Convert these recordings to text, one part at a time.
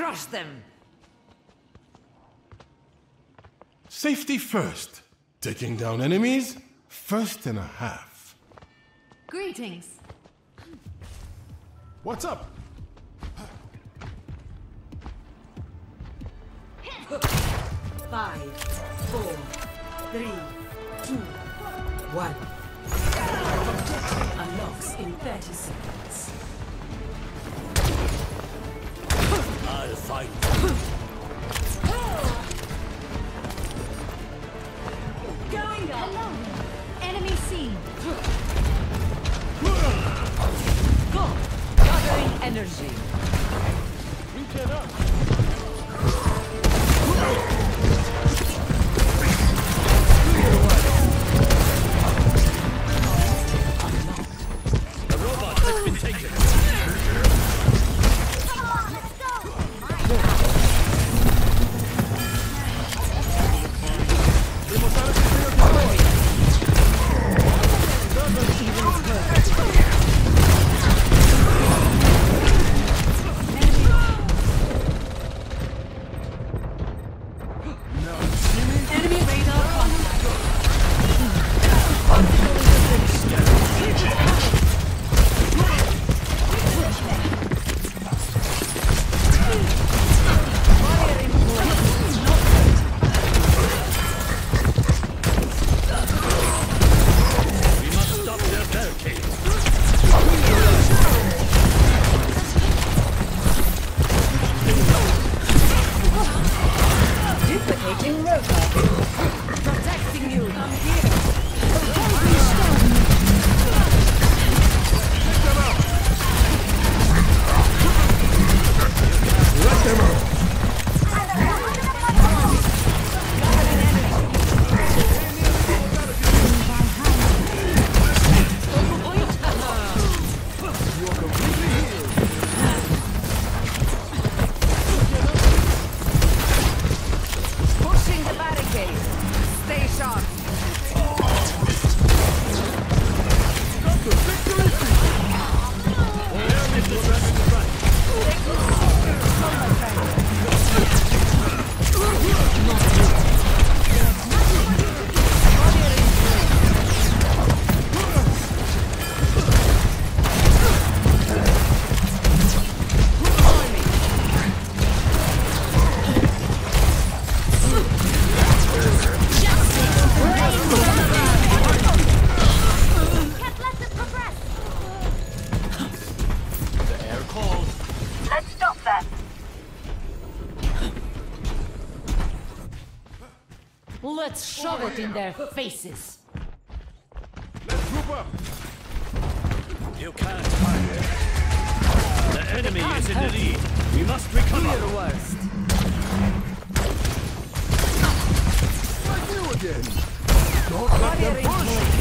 crush them! Safety first. Taking down enemies, first and a half. Greetings. What's up? Five, four, three, two, one. Objective unlocks in 30 seconds. I'll fight. Going up. Alone. Enemy seen. Go. Gathering energy. Reach it up. Let's shove it in their faces. Let's group up. You can't hide it. The enemy is in the lead. We must recover. We're the worst. Like you again. Don't let them push.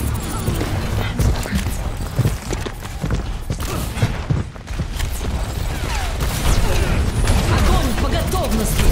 Огонь по готовности.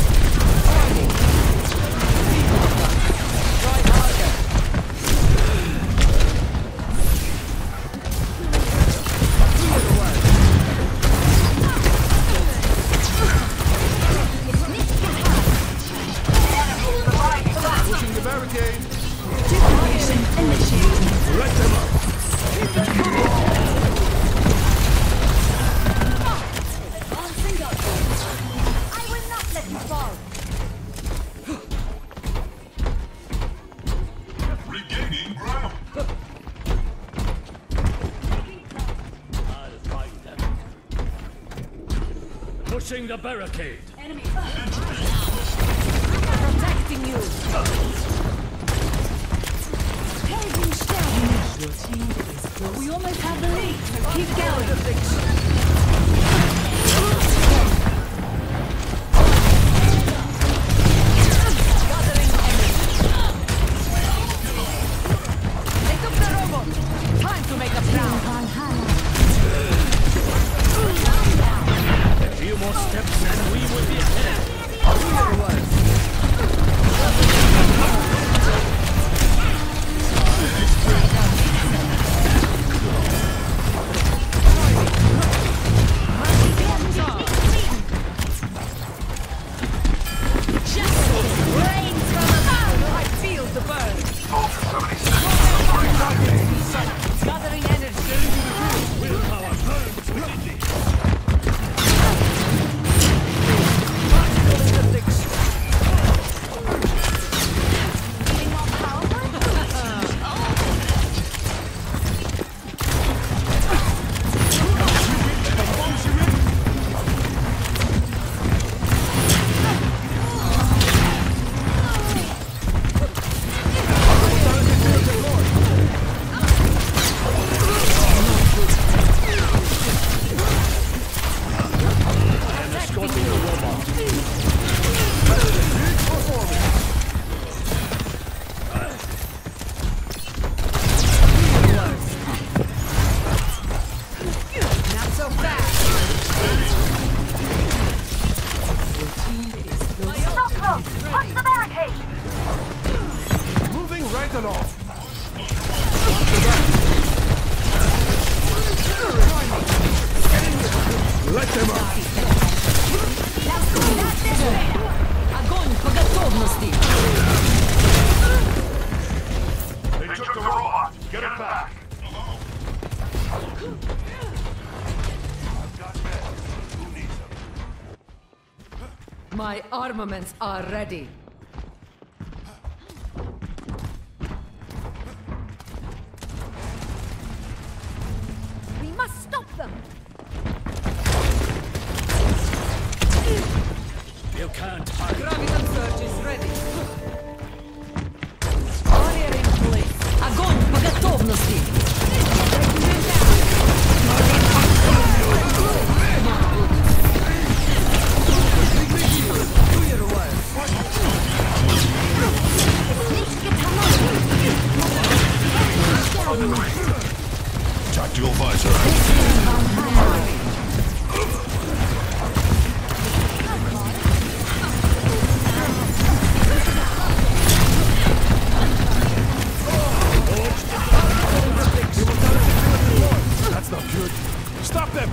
Pushing the barricade. Enemy. Protecting you. Your team is close. We almost have the lead. Keep going. Gathering energy. Take up the robot. Time to make a plan. More steps and we will be ahead. out! Punch the barricade! Moving right along. Let them out! Огонь по готовности! They took the robot! Get it back! My armaments are ready. We must stop them. You can't hide. Graviton surge is ready. Barrier in place. Огонь по готовности. Tactical visor. That's not good. Stop them.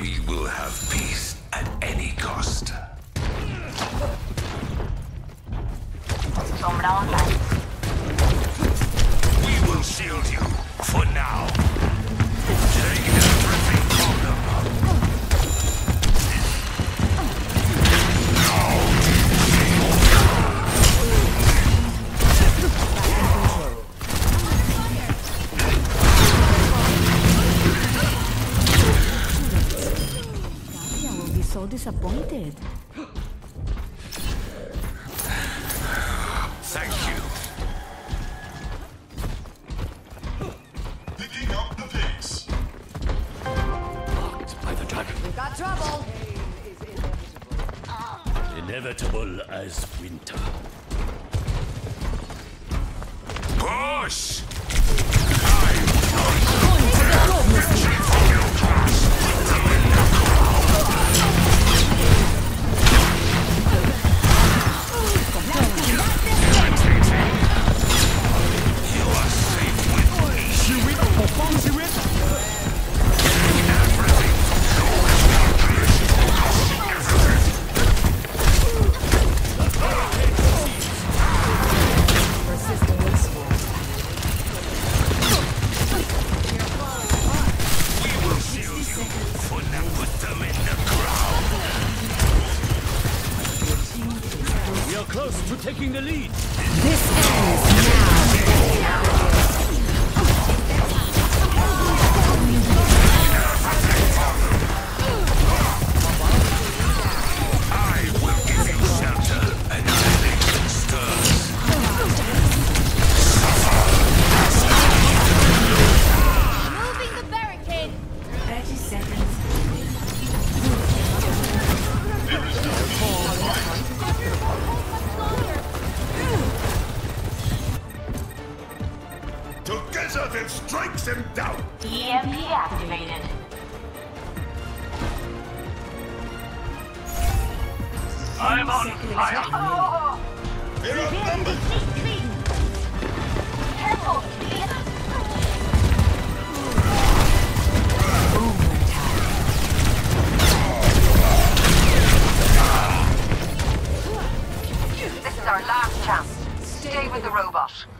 We will have peace at any cost. Sombra online. We will shield you for now. Take everything from them. So disappointed. Thank you. Picking up the pace. Blocked by the dragon. We've got trouble. Inevitable as winter. Push! Taking the lead. This ends now. I will give you shelter and annihilation stirs. Moving the barricade. 30 seconds. There is no need to fight. Together that strikes him down! EMP activated. I'm on fire! Oh. There are numbers! Careful! This is our last chance. Stay with the robot.